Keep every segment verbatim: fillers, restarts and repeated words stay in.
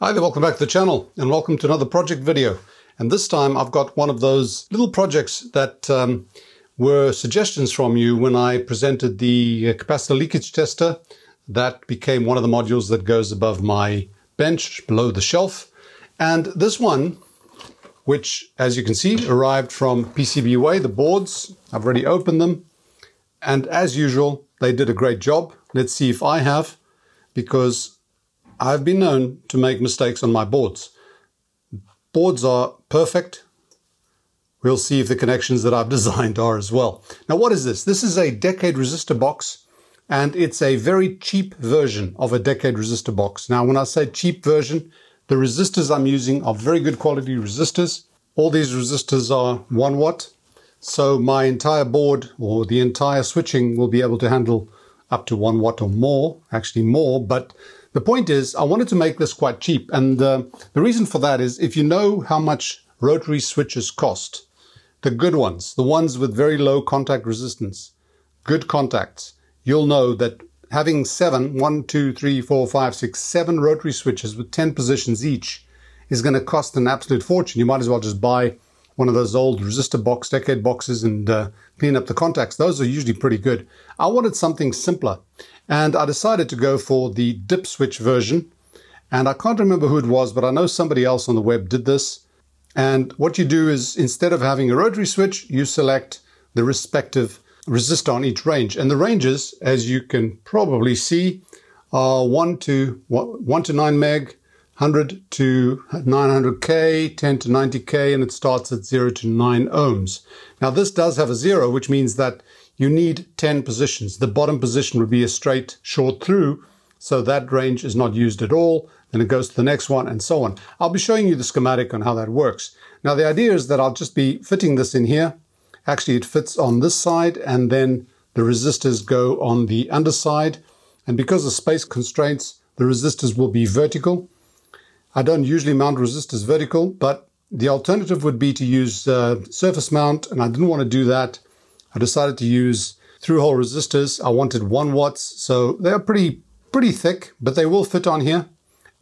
Hi there, welcome back to the channel and welcome to another project video. And this time I've got one of those little projects that um, were suggestions from you when I presented the capacitor leakage tester. That became one of the modules that goes above my bench, below the shelf. And this one, which as you can see, arrived from PCBWay, the boards. I've already opened them. And as usual, they did a great job. Let's see if I have, because I've been known to make mistakes on my boards. Boards are perfect. We'll see if the connections that I've designed are as well. Now, what is this? This is a decade resistor box, and it's a very cheap version of a decade resistor box. Now, when I say cheap version, the resistors I'm using are very good quality resistors. All these resistors are one watt. So my entire board or the entire switching will be able to handle up to one watt or more, actually more, but the point is, I wanted to make this quite cheap, and uh, the reason for that is if you know how much rotary switches cost, the good ones, the ones with very low contact resistance, good contacts, you'll know that having seven, one, two, three, four, five, six, seven rotary switches with ten positions each is going to cost an absolute fortune. You might as well just buy one of those old resistor box, decade boxes and uh, clean up the contacts. Those are usually pretty good. I wanted something simpler. And I decided to go for the dip switch version. And I can't remember who it was, but I know somebody else on the web did this. And what you do is, instead of having a rotary switch, you select the respective resistor on each range. And the ranges, as you can probably see, are one to, one to nine meg, one hundred to nine hundred K, ten to ninety K, and it starts at zero to nine ohms. Now this does have a zero, which means that you need ten positions. The bottom position would be a straight short through, so that range is not used at all. Then it goes to the next one and so on. I'll be showing you the schematic on how that works. Now the idea is that I'll just be fitting this in here. Actually, it fits on this side, and then the resistors go on the underside. And because of space constraints, the resistors will be vertical. I don't usually mount resistors vertical, but the alternative would be to use uh, surface mount, and I didn't want to do that. I decided to use through-hole resistors. I wanted one watts, so they're pretty pretty thick, but they will fit on here.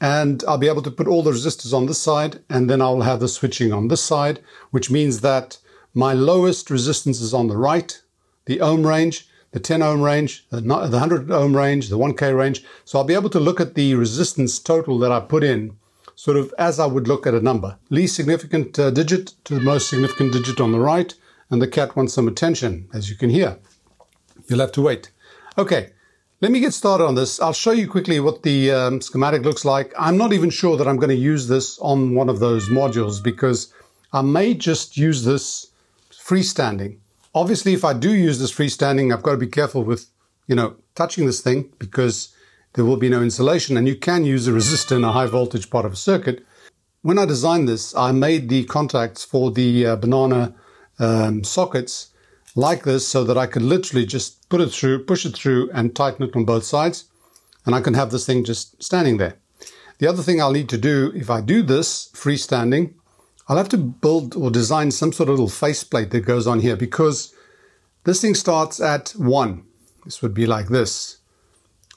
And I'll be able to put all the resistors on this side, and then I'll have the switching on this side, which means that my lowest resistance is on the right, the ohm range, the ten ohm range, the one hundred ohm range, the one K range. So I'll be able to look at the resistance total that I put in, sort of as I would look at a number. Least significant uh, digit to the most significant digit on the right. And the cat wants some attention, as you can hear. You'll have to wait. Okay, let me get started on this. I'll show you quickly what the um, schematic looks like. I'm not even sure that I'm going to use this on one of those modules, because I may just use this freestanding. Obviously, if I do use this freestanding, I've got to be careful with, you know, touching this thing, because there will be no insulation, and you can use a resistor in a high voltage part of a circuit. When I designed this, I made the contacts for the uh, banana Um, sockets like this, so that I could literally just put it through, push it through, and tighten it on both sides, and I can have this thing just standing there. The other thing I'll need to do, if I do this freestanding, I'll have to build or design some sort of little faceplate that goes on here, because this thing starts at one. This would be like this.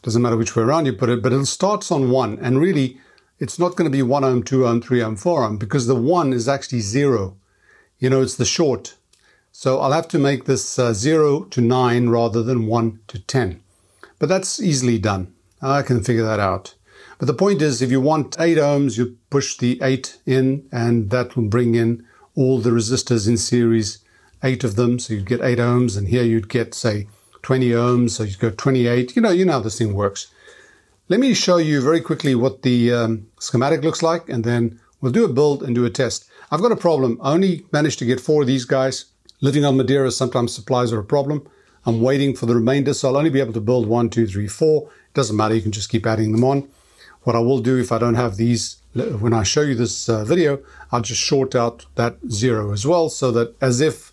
Doesn't matter which way around you put it, but it starts on one, and really it's not going to be one ohm, two ohm, three ohm, four ohm, because the one is actually zero. You know, it's the short. So I'll have to make this uh, zero to nine rather than one to ten. But that's easily done. I can figure that out. But the point is, if you want eight ohms, you push the eight in, and that will bring in all the resistors in series, eight of them. So you'd get eight ohms, and here you'd get, say, twenty ohms. So you'd go twenty-eight. You know, you know how this thing works. Let me show you very quickly what the um, schematic looks like, and then we'll do a build and do a test. I've got a problem. I only managed to get four of these guys. Living on Madeira, sometimes supplies are a problem. I'm waiting for the remainder, so I'll only be able to build one, two, three, four. It doesn't matter, you can just keep adding them on. What I will do, if I don't have these, when I show you this uh, video, I'll just short out that zero as well, so that as if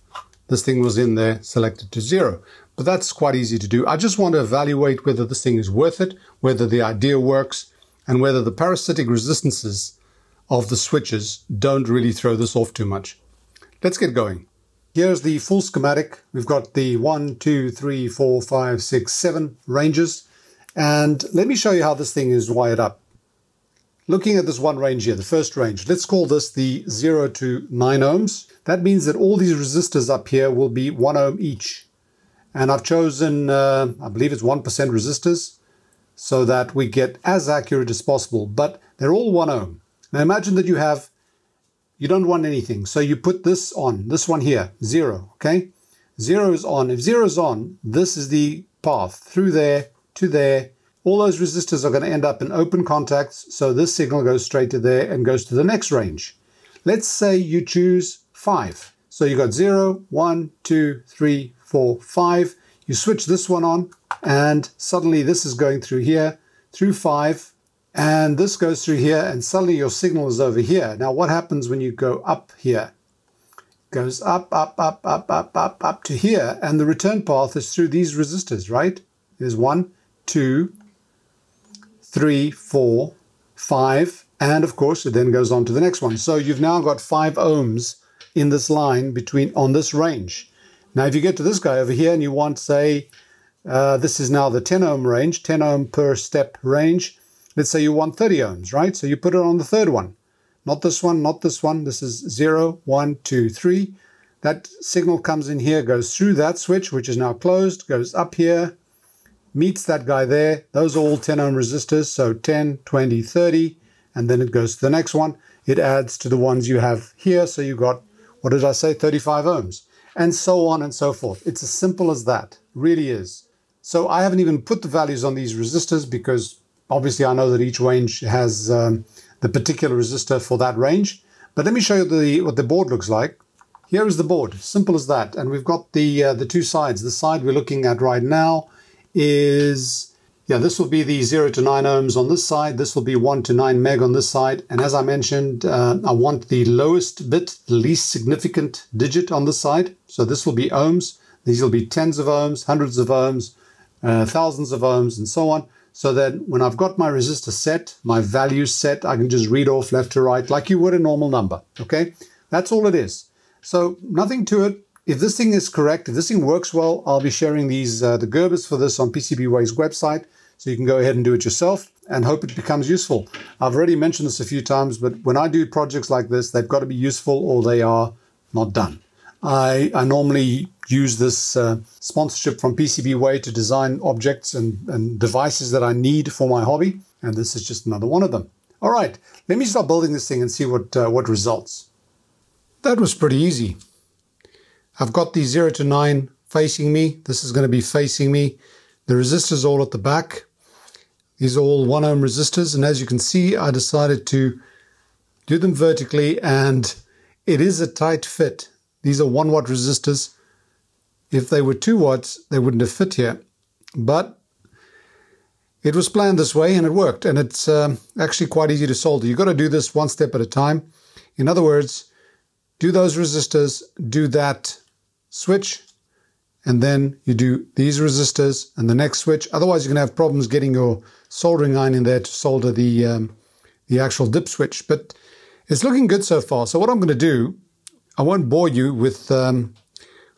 this thing was in there, selected to zero. But that's quite easy to do. I just want to evaluate whether this thing is worth it, whether the idea works, and whether the parasitic resistances of the switches don't really throw this off too much. Let's get going. Here's the full schematic. We've got the one, two, three, four, five, six, seven ranges. And let me show you how this thing is wired up. Looking at this one range here, the first range, let's call this the zero to nine ohms. That means that all these resistors up here will be one ohm each. And I've chosen, uh, I believe it's one percent resistors, so that we get as accurate as possible, but they're all one ohm. Now imagine that you have, you don't want anything, so you put this on, this one here, zero, okay? Zero is on. If zero is on, this is the path through there to there. All those resistors are going to end up in open contacts, so this signal goes straight to there and goes to the next range. Let's say you choose five. So you got zero, one, two, three, four, five. You switch this one on, and suddenly this is going through here, through five, and this goes through here, and suddenly your signal is over here. Now what happens when you go up here? It goes up, up, up, up, up, up, up to here, and the return path is through these resistors, right? There's one, two, three, four, five, and of course it then goes on to the next one. So you've now got five ohms in this line between, on this range. Now if you get to this guy over here and you want, say, uh, this is now the ten ohm range, ten ohm per step range. Let's say you want thirty ohms, right? So you put it on the third one. Not this one, not this one. This is zero, one, two, three. That signal comes in here, goes through that switch, which is now closed, goes up here, meets that guy there. Those are all ten ohm resistors, so ten, twenty, thirty, and then it goes to the next one. It adds to the ones you have here, so you got, what did I say, thirty-five ohms, and so on and so forth. It's as simple as that, really is. So I haven't even put the values on these resistors because obviously I know that each range has um, the particular resistor for that range, but let me show you the, what the board looks like. Here is the board, simple as that, and we've got the, uh, the two sides. The side we're looking at right now is, yeah, this will be the zero to nine ohms on this side, this will be one to nine meg on this side, and as I mentioned, uh, I want the lowest bit, the least significant digit on this side, so this will be ohms, these will be tens of ohms, hundreds of ohms, uh, thousands of ohms, and so on, so that when I've got my resistor set, my value set, I can just read off left to right like you would a normal number, okay? That's all it is. So nothing to it. If this thing is correct, if this thing works well, I'll be sharing these uh, the Gerbers for this on PCBWay's website, so you can go ahead and do it yourself and hope it becomes useful. I've already mentioned this a few times, but when I do projects like this, they've got to be useful or they are not done. I, I normally use this uh, sponsorship from PCBWay to design objects and, and devices that I need for my hobby, and this is just another one of them. All right, let me start building this thing and see what, uh, what results. That was pretty easy. I've got the zero to nine facing me. This is going to be facing me. The resistors all at the back. These are all one ohm resistors. And as you can see, I decided to do them vertically, and it is a tight fit. These are one watt resistors. If they were two watts, they wouldn't have fit here. But it was planned this way, and it worked. And it's um, actually quite easy to solder. You've got to do this one step at a time. In other words, do those resistors, do that switch, and then you do these resistors and the next switch. Otherwise you're going to have problems getting your soldering iron in there to solder the, um, the actual dip switch. But it's looking good so far. So what I'm going to do, I won't bore you with, um,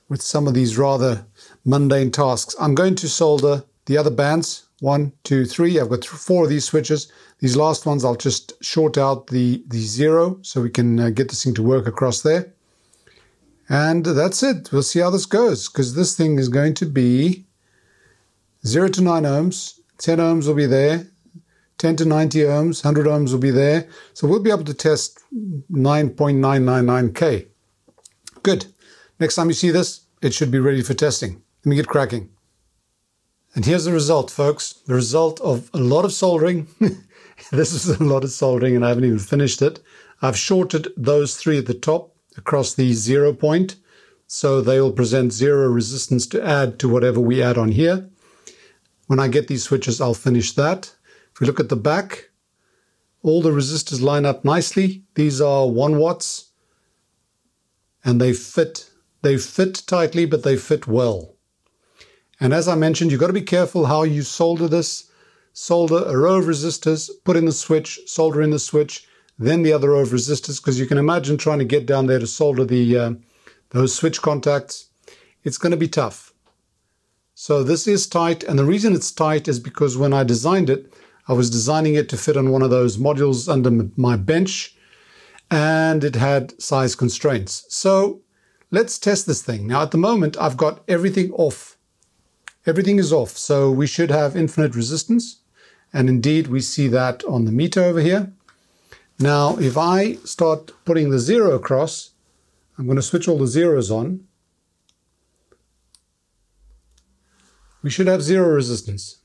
with some of these rather mundane tasks. I'm going to solder the other bands, one, two, three. I've got four of these switches. These last ones, I'll just short out the, the zero so we can uh, get this thing to work across there. And that's it. We'll see how this goes, because this thing is going to be zero to nine ohms, ten ohms will be there, ten to ninety ohms, one hundred ohms will be there. So we'll be able to test nine point nine nine nine K. Good. Next time you see this, it should be ready for testing. Let me get cracking. And here's the result, folks. The result of a lot of soldering. This is a lot of soldering, and I haven't even finished it. I've shorted those three at the top across the zero point, so they will present zero resistance to add to whatever we add on here. When I get these switches, I'll finish that. If we look at the back, all the resistors line up nicely. These are one watts, and they fit. They fit tightly, but they fit well. And as I mentioned, you've got to be careful how you solder this. Solder a row of resistors, put in the switch, solder in the switch, then the other row of resistors, because you can imagine trying to get down there to solder the uh, those switch contacts. It's going to be tough. So this is tight, and the reason it's tight is because when I designed it, I was designing it to fit on one of those modules under my bench, and it had size constraints. So let's test this thing. Now at the moment, I've got everything off. Everything is off, so we should have infinite resistance. And indeed, we see that on the meter over here. Now, if I start putting the zero across, I'm going to switch all the zeros on. We should have zero resistance.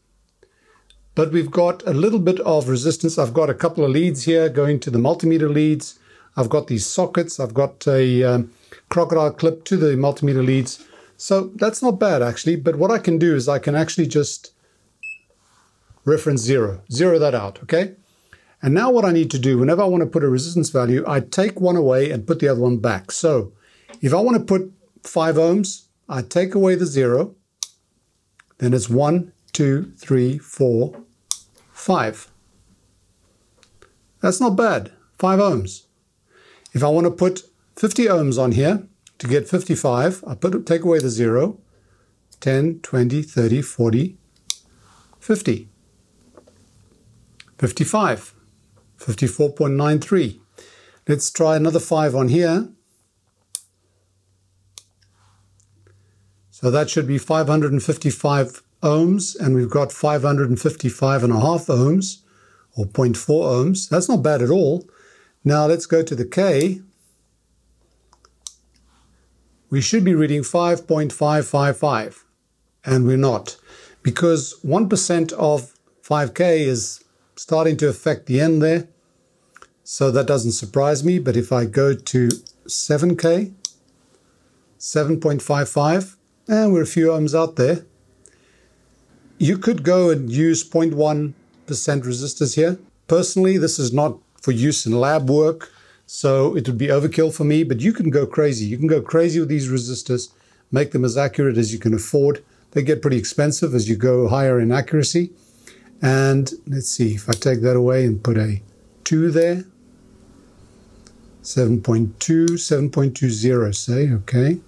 But we've got a little bit of resistance. I've got a couple of leads here going to the multimeter leads. I've got these sockets. I've got a um, crocodile clip to the multimeter leads. So that's not bad, actually. But what I can do is I can actually just reference zero. Zero that out, okay? And now what I need to do, whenever I want to put a resistance value, I take one away and put the other one back. So if I want to put five ohms, I take away the zero. Then it's one, two, three, four, five. That's not bad, five ohms. If I want to put fifty ohms on here to get fifty-five, I put take away the zero, ten, twenty, thirty, forty, fifty. fifty-five, fifty-four point nine three. Let's try another five on here. So that should be five hundred fifty-five ohms, and we've got five hundred fifty-five and a half ohms, or zero point four ohms. That's not bad at all. Now let's go to the K. We should be reading five point five five five, and we're not, because one percent of five K is starting to affect the end there, so that doesn't surprise me. But if I go to seven K, seven point five five, and we're a few ohms out there. You could go and use zero point one percent resistors here. Personally, this is not for use in lab work, so it would be overkill for me, but you can go crazy. You can go crazy with these resistors, make them as accurate as you can afford. They get pretty expensive as you go higher in accuracy. And let's see, if I take that away and put a two there, seven point two, seven point two zero, say, okay.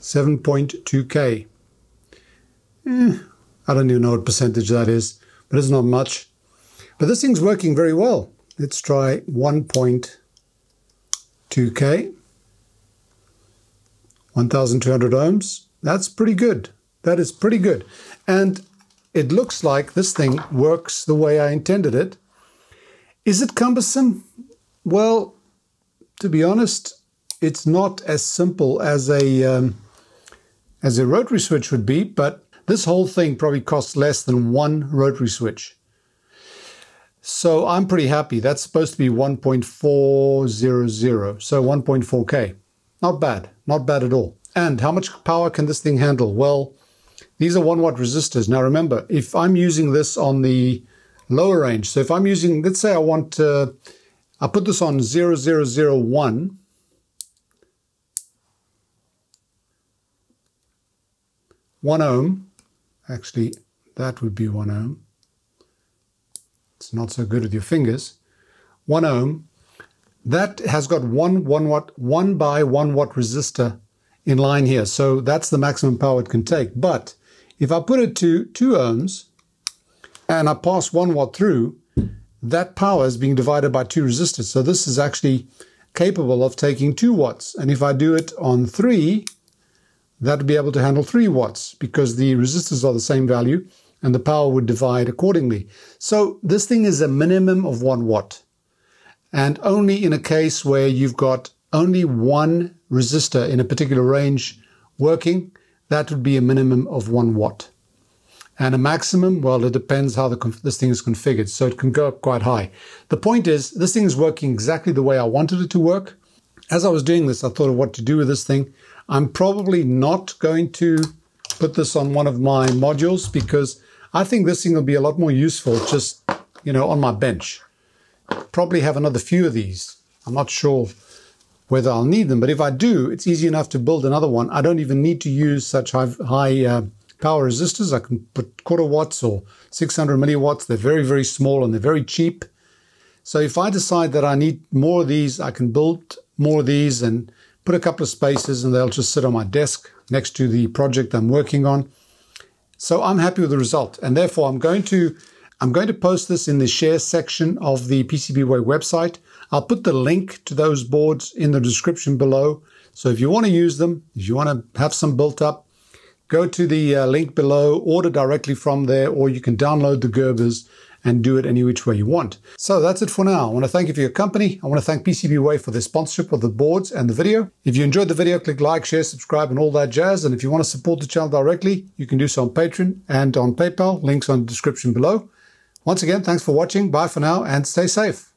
seven point two K. Eh, I don't even know what percentage that is, but it's not much. But this thing's working very well. Let's try one point two K. one thousand two hundred ohms, that's pretty good. That is pretty good. And it looks like this thing works the way I intended it. Is it cumbersome? Well, to be honest, it's not as simple as a, um, as a rotary switch would be, but this whole thing probably costs less than one rotary switch. So I'm pretty happy. That's supposed to be one point four zero zero, so one point four K. Not bad, not bad at all. And how much power can this thing handle? Well, these are one watt resistors. Now remember, if I'm using this on the lower range, so if I'm using, let's say I want to, I put this on zero zero zero one, one ohm, actually that would be one ohm. It's not so good with your fingers. One ohm. That has got one one watt one by one watt resistor in line here, so that's the maximum power it can take. But if I put it to two ohms and I pass one watt through, that power is being divided by two resistors. So this is actually capable of taking two watts. And if I do it on three, that would be able to handle three watts because the resistors are the same value and the power would divide accordingly. So this thing is a minimum of one watt. And only in a case where you've got only one resistor in a particular range working, that would be a minimum of one watt. And a maximum, well, it depends how the, this thing is configured, so it can go up quite high. The point is, this thing is working exactly the way I wanted it to work. As I was doing this, I thought of what to do with this thing. I'm probably not going to put this on one of my modules because I think this thing will be a lot more useful just, you know, on my bench. Probably have another few of these. I'm not sure whether I'll need them, but if I do, it's easy enough to build another one. I don't even need to use such high, high uh, power resistors. I can put quarter watts or six hundred milliwatts. They're very, very small and they're very cheap. So if I decide that I need more of these, I can build more of these and put a couple of spaces and they'll just sit on my desk next to the project I'm working on. So I'm happy with the result, and therefore I'm going to I'm going to post this in the share section of the PCBWay website. I'll put the link to those boards in the description below. So if you want to use them, if you want to have some built up, go to the uh, link below, order directly from there, or you can download the Gerbers and do it any which way you want. So that's it for now. I want to thank you for your company. I want to thank PCBWay for the sponsorship of the boards and the video. If you enjoyed the video, click like, share, subscribe, and all that jazz. And if you want to support the channel directly, you can do so on Patreon and on PayPal. Links on the description below. Once again, thanks for watching. Bye for now and stay safe.